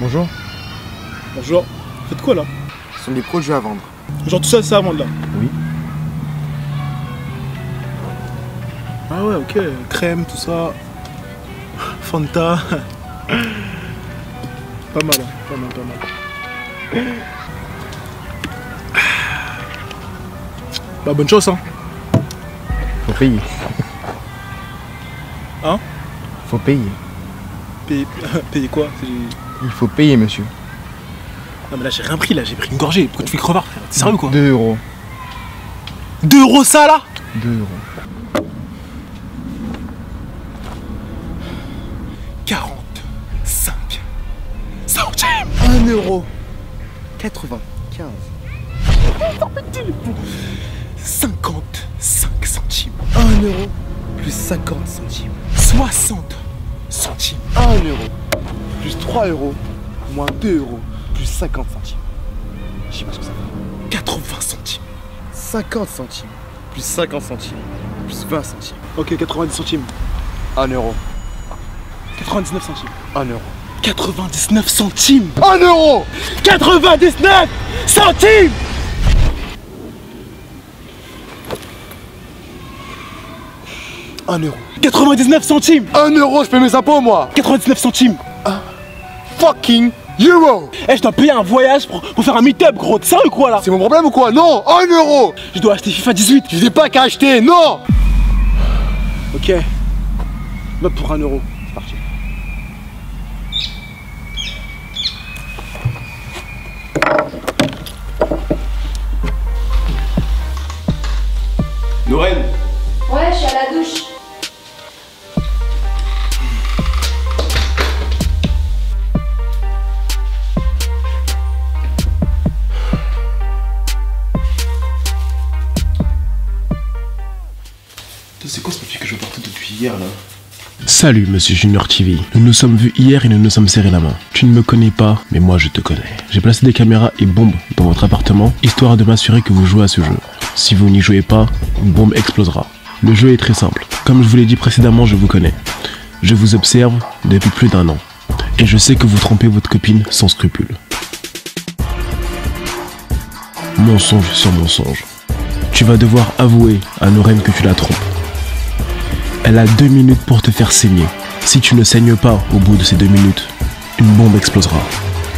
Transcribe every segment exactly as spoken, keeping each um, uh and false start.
Bonjour. Bonjour. Vous faites quoi là? Ce sont des produits à vendre. Genre tout ça, c'est à vendre là? Oui. Ah ouais, ok. Crème, tout ça. Fanta. Pas mal, hein. Pas mal, pas mal. Bah bonne chance hein. Faut payer. Hein? Faut payer. Payer, payer quoi? Il faut payer monsieur. Non mais là j'ai rien pris là, j'ai pris une gorgée, pourquoi tu fais crevard frère? T'es sérieux ou quoi? deux euros. deux euros ça là? deux euros. quarante-cinq centimes. un euro quatre-vingt-quinze. cinquante-cinq centimes. un euro plus cinquante centimes. soixante centimes. un euro plus trois euros moins deux euros plus cinquante centimes. Je sais pas ce que ça fait. quatre-vingts centimes. cinquante centimes plus cinquante centimes plus vingt centimes. Ok, quatre-vingt-dix centimes. un euro. quatre-vingt-dix-neuf centimes. un euro. quatre-vingt-dix-neuf centimes. un euro. quatre-vingt-dix-neuf centimes. un euro. quatre-vingt-dix-neuf centimes. un euro, je paye mes impôts moi. quatre-vingt-dix-neuf centimes. Ah. Fucking euro. Eh hey, je dois payer un voyage pour, pour faire un meet-up gros, t'es sérieux quoi là? C'est mon problème ou quoi? Non, un euro. Je dois acheter FIFA dix-huit. Je n'ai pas qu'à acheter, non. Ok. Bah pour un euro, c'est parti. Nourhène. Ouais, je suis à la douche. C'est quoi ce papier que je portais depuis hier là? Salut monsieur Junior T V, nous nous sommes vus hier et nous nous sommes serrés la main. Tu ne me connais pas, mais moi je te connais. J'ai placé des caméras et bombes dans votre appartement, histoire de m'assurer que vous jouez à ce jeu. Si vous n'y jouez pas, une bombe explosera. Le jeu est très simple. Comme je vous l'ai dit précédemment, je vous connais. Je vous observe depuis plus d'un an. Et je sais que vous trompez votre copine sans scrupule. Mensonge sur mensonge. Tu vas devoir avouer à Nourhène que tu la trompes. Elle a deux minutes pour te faire saigner. Si tu ne saignes pas au bout de ces deux minutes, une bombe explosera.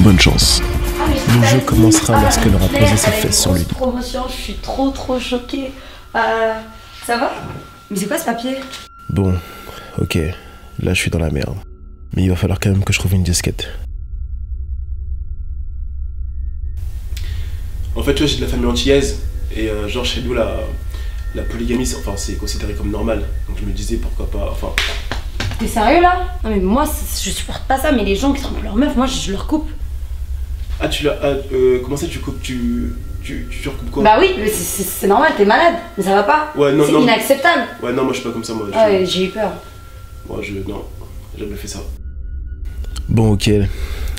Bonne chance. Ah, le jeu commencera ah, lorsqu'elle aura posé ses fesses sur lui. Promotion, je suis trop trop choquée. Euh, ça va? Mais c'est quoi ce papier? Bon, ok. Là, je suis dans la merde. Mais il va falloir quand même que je trouve une disquette. En fait, tu vois, j'ai de la famille antillaise. Et euh, genre, chez nous, là... La polygamie, c'est enfin, considéré comme normal, donc je me disais pourquoi pas, enfin... T'es sérieux là? Non mais moi, je supporte pas ça, mais les gens qui trompent leur meuf, moi je, je leur coupe. Ah tu leur... Ah, euh, comment ça tu coupes? Tu... Tu, tu recoupes quoi? Bah oui, c'est normal, t'es malade, mais ça va pas. Ouais, non, c'est inacceptable. Ouais non, moi je suis pas comme ça, moi. Ah ouais, j'ai eu peur. Moi je... Non, j'ai jamais fait ça. Bon ok,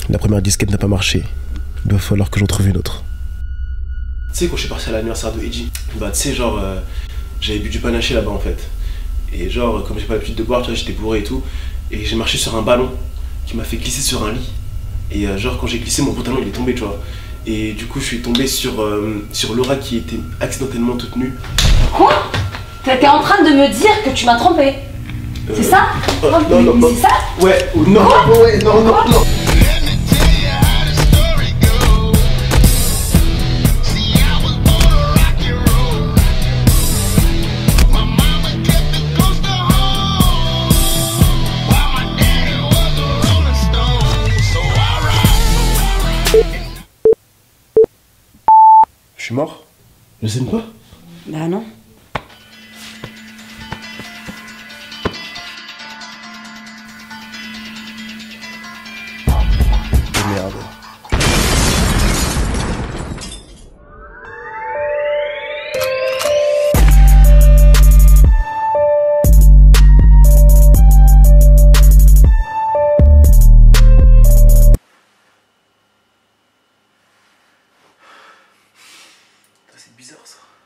la première disquette n'a pas marché, il va falloir que j'en trouve une autre. Tu sais, quand je suis parti à l'anniversaire de Eiji, bah tu sais, genre, euh, j'avais bu du panaché là-bas en fait. Et genre, comme j'ai pas l'habitude de boire, tu vois, j'étais bourré et tout. Et j'ai marché sur un ballon qui m'a fait glisser sur un lit. Et euh, genre, quand j'ai glissé, mon pantalon il est tombé, tu vois. Et du coup, je suis tombé sur, euh, sur Laura qui était accidentellement toute nue. Quoi? T'es en train de me dire que tu m'as trompé? euh, C'est ça? euh, oh, Non, non, non. C'est ça? Ouais, non, oh, ouais, non, non, non. Je suis mort? Je saigne pas? Bah non. Oh merde. C'est bizarre ça.